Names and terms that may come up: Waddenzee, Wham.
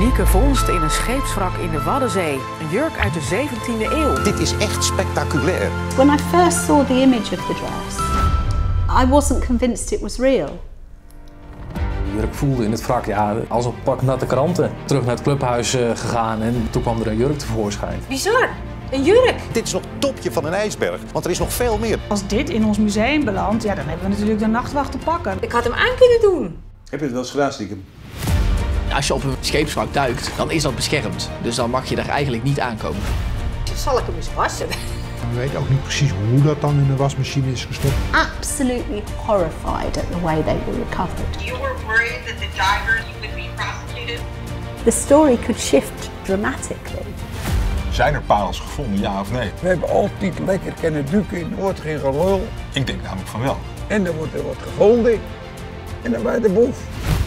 unieke vondst in een scheepswrak in de Waddenzee. Een jurk uit de 17e eeuw. Dit is echt spectaculair. When I first saw the image of the dress, I wasn't convinced it was real. De jurk voelde in het wrak als een pak natte kranten. Terug naar het clubhuis gegaan en toen kwam er een jurk tevoorschijn. Bizar! Een jurk! Dit is nog het topje van een ijsberg, want er is nog veel meer. Als dit in ons museum belandt, ja, dan hebben we natuurlijk de nachtwacht te pakken. Ik had hem aan kunnen doen. Heb je het wel eens gedaan, stiekem? Als je op een scheepswrak duikt, dan is dat beschermd. Dus dan mag je daar eigenlijk niet aankomen. Zal ik hem eens wassen? Ik weet ook niet precies hoe dat dan in de wasmachine is gestopt. Absolutely horrified at the way they were recovered. You were worried that the divers would be prosecuted? The story could shift dramatically. Zijn er parels gevonden, ja of nee? We hebben altijd lekker kunnen duiken, in wordt geen gelul. Ik denk namelijk van wel. En dan wordt er wat gevonden en dan bij de boef.